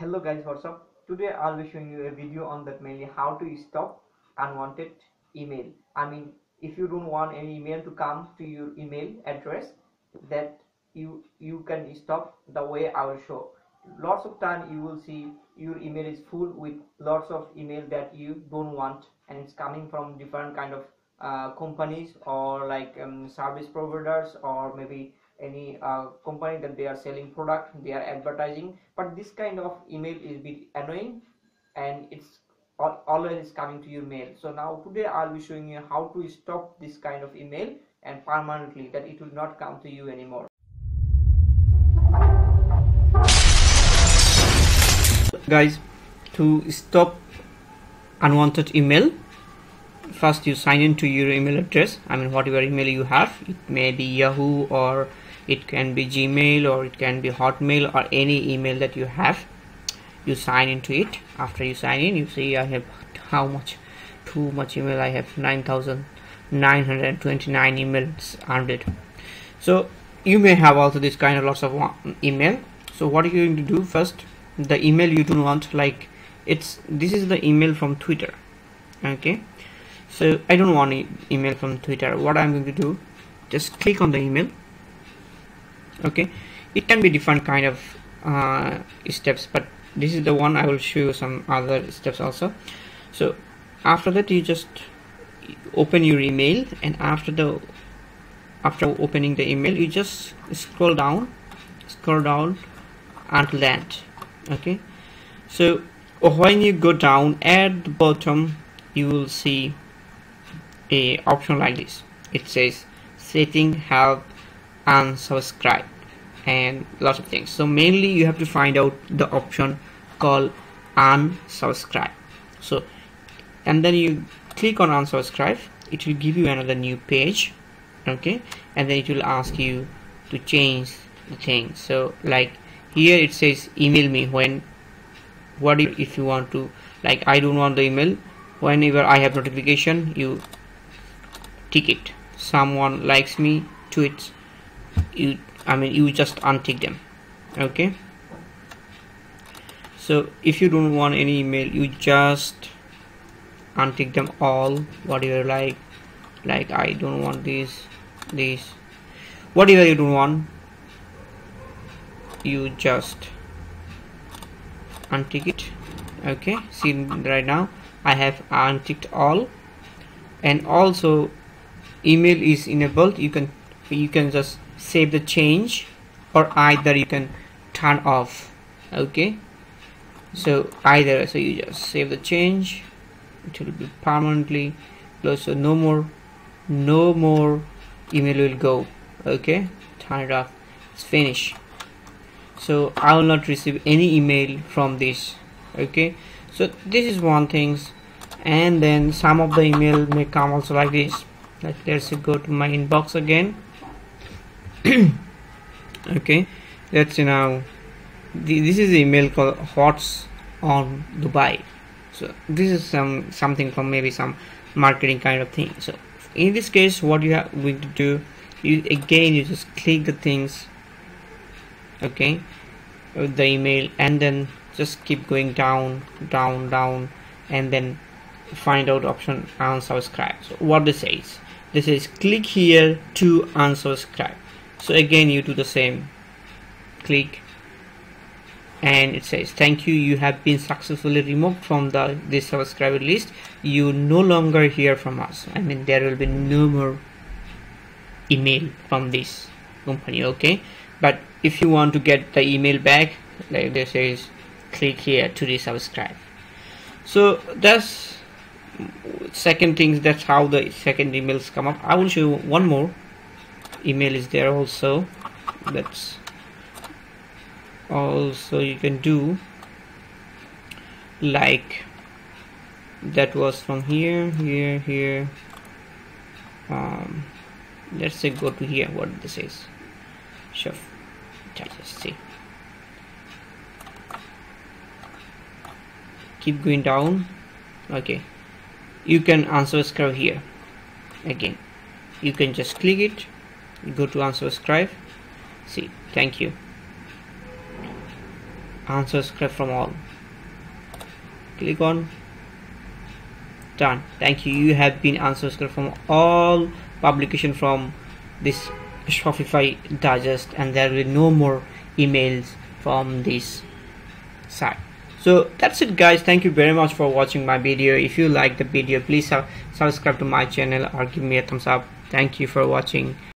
Hello guys, what's up? Today I'll be showing you a video on that mainly how to stop unwanted email. I mean, if you don't want any email to come to your email address, that you can stop the way I will show. Lots of time you will see your email is full with lots of email that you don't want, and it's coming from different kind of companies or like service providers, or maybe any company that they are selling product, they are advertising. But this kind of email is a bit annoying, and it's always coming to your mail. So now today I'll be showing you how to stop this kind of email and permanently, that it will not come to you anymore. Guys, to stop unwanted email, first you sign in to your email address. I mean, whatever email you have, it may be Yahoo, or it can be Gmail, or it can be Hotmail, or any email that you have. You sign into it. After you sign in, you see I have how much, too much email I have, 9,929 emails unread. So you may have also this kind of lots of email. So what are you going to do? First, the email you don't want, like this is the email from Twitter. Okay, so I don't want email from Twitter. What I'm going to do, just click on the email. Okay, it can be different kind of steps, but this is the one. I will show you some other steps also. So after that, you just open your email, and after opening the email, you just scroll down until the end. Okay, so when you go down at the bottom, you will see a option like this. It says setting, help, unsubscribe, and lots of things. So mainly you have to find out the option called unsubscribe. So, and then you click on unsubscribe. It will give you another new page. Okay, and then it will ask you to change the thing. So like here it says email me when, what if you want to, like I don't want the email. Whenever I have notification, you tick it. Someone likes me, tweets, you just untick them. Okay, so if you don't want any email, you just untick them all. Whatever, like I don't want this, whatever you don't want, you just untick it. Okay, see, right now I have unticked all. And also email is enabled. You can just save the change, or either you can turn off. Okay, so either, so you just save the change, it will be permanently closed. So no more email will go. Okay, turn it off, it's finished. So I will not receive any email from this. Okay, so this is one thing. And then some of the email may come also like this. Let's go to my inbox again. Okay, let's see now. This is the email called Hots on Dubai. So this is something from maybe some marketing kind of thing. So in this case, what you are going to do, you just click the things. Okay, with the email, and then just keep going down, and then find out option unsubscribe. So what this is click here to unsubscribe. So again, you do the same, click, and it says thank you, you have been successfully removed from this subscriber list. You no longer hear from us. I mean, there will be no more email from this company. Okay, but if you want to get the email back, like this says click here to resubscribe. So that's second things. That's how the second emails come up. I will show you one more email is there also. That's also you can do, like that was from here. Let's say go to here. What this is, sure, let's see. Keep going down. Okay, you can unsubscribe here again. You can just click it, go to unsubscribe. See, thank you, Answer script from all. Click on done. Thank you. You have been answer script from all publication from this Shopify digest, and there will be no more emails from this site. So that's it, guys. Thank you very much for watching my video. If you like the video, please subscribe to my channel or give me a thumbs up. Thank you for watching.